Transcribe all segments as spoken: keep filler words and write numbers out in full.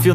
feel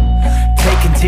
Take into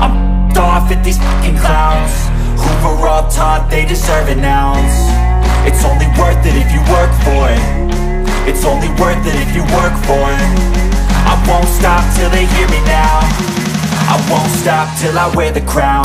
I'm off at these fucking clowns who were all taught they deserve an ounce. It's only worth it if you work for it. It's only worth it if you work for it. I won't stop till they hear me now. I won't stop till I wear the crown.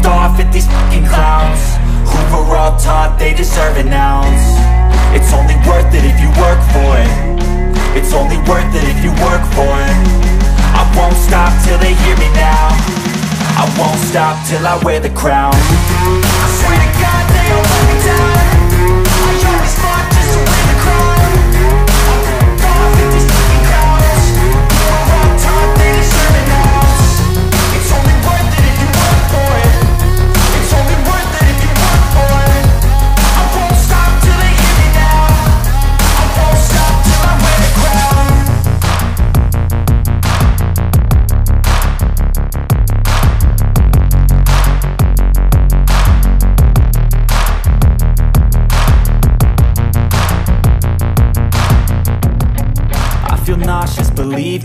Off at these fucking clowns who were all taught they deserve an ounce. It's only worth it if you work for it. It's only worth it if you work for it. I won't stop till they hear me now. I won't stop till I wear the crown. I swear to God they don't let me down. I always fought just to wear the crown. Off at these fucking clowns who were all taught they deserve an ounce. It's only worth it if you work for it. Nauseous, believe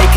Take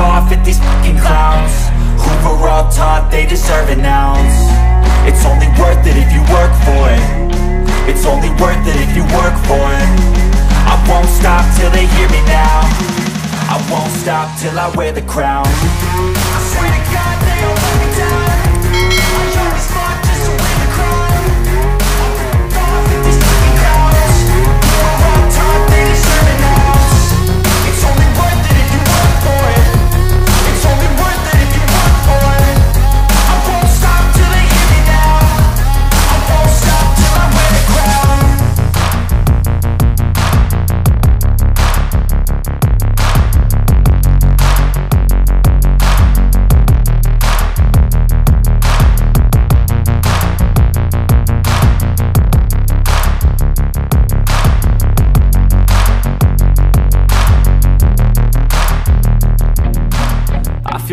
off at these fucking clowns who were all taught they deserve an ounce. It's only worth it if you work for it. It's only worth it if you work for it. I won't stop till they hear me now. I won't stop till I wear the crown. I swear to God they don't let me down. I always fought just to win the crown. I'm ripped off with these fucking crowds. For a long time they deserve it now. It's only worth it if you work for it. It's only worth it if you work for it. I won't stop till they hear me now. I won't stop till I wear the crown. I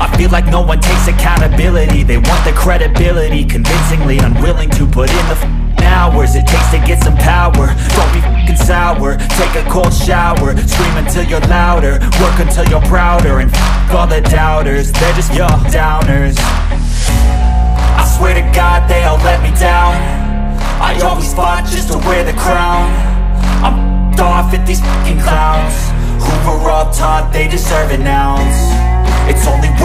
I feel like no one takes accountability. They want the credibility, convincingly unwilling to put in the f***ing hours it takes to get some power. Don't be f***ing sour, take a cold shower. Scream until you're louder, work until you're prouder. And f*** all the doubters, they're just your downers. I swear to God they all let me down. I always fought just to wear the crown. I'm off at these fucking clowns who were all taught they deserve an ounce. It's only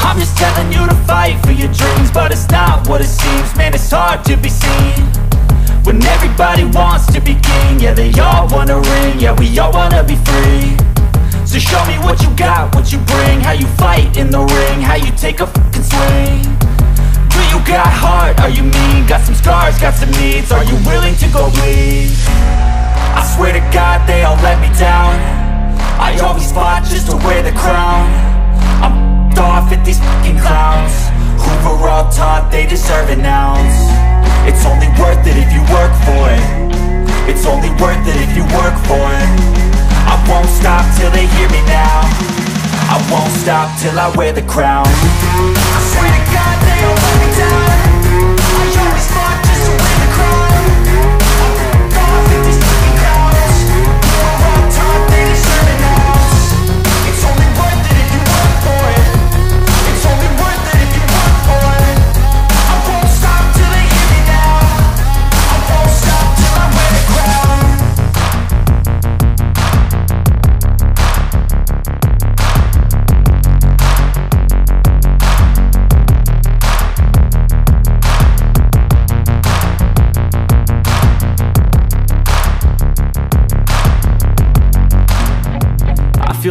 I'm just telling you to fight for your dreams, but it's not what it seems. Man, it's hard to be seen when everybody wants to be king. Yeah, they all wanna ring, yeah, we all wanna be free. So show me what you got, what you bring, how you fight in the ring, how you take a fucking swing. Do you got heart, are you mean? Got some scars, got some needs, are you willing to go bleed? I swear to God they all let me down. I always fought just to wear the crown. I'm f***ed off at these fucking clowns who were all taught they deserve an ounce. It's only worth it if you work for it. It's only worth it if you work for it. I won't stop till they hear me now. I won't stop till I wear the crown. I swear to God they all let me down. I always fought just to win the crown. I'm f***ed off at these fucking clowns who were all taught they deserve an ounce. It's only worth it if you work for it. It's only worth it if you work for it. I won't stop till they hear me now. I won't stop till I wear the crown. I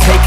Take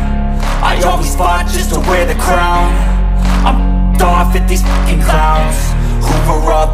I always fought just to wear the crown. I'm off at these fucking clowns who were all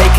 Take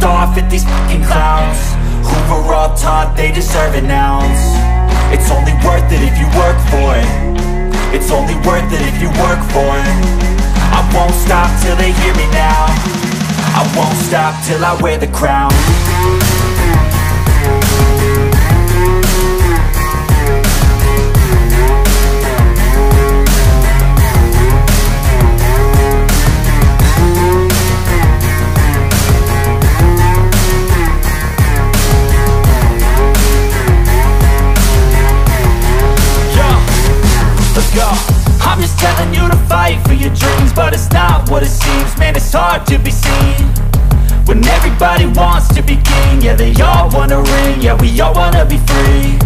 off at these fucking clowns who were all taught they deserve an ounce. It's only worth it if you work for it. It's only worth it if you work for it. I won't stop till they hear me now. I won't stop till I wear the crown. I'm just telling you to fight for your dreams, but it's not what it seems. Man, it's hard to be seen when everybody wants to be king. Yeah, they all wanna ring, yeah, we all wanna be free.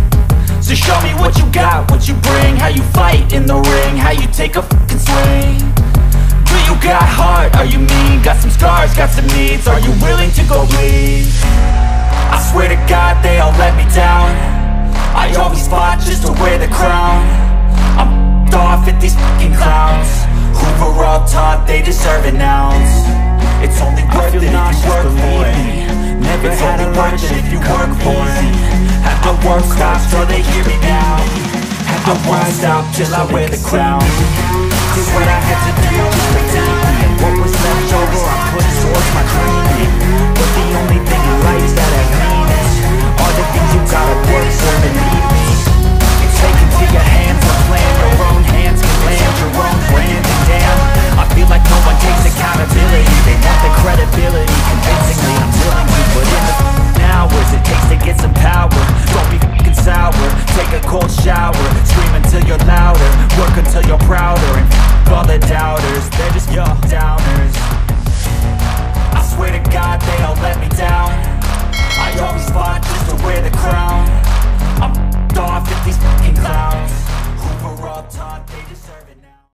So show me what you got, what you bring, how you fight in the ring, how you take a fucking swing. Do you got heart, are you mean? Got some scars, got some needs, are you willing to go bleed? I swear to God they all let me down. I always fought just to wear the crown. Off at these fucking clowns who were all taught they deserve an ounce. It's only worth it if you work for it. Never had a lot of shit if you work for it. I won't stop till they hear me now. I won't stop till I wear the crown. Did what I had to do just to be, and what was left over I put towards my dreaming.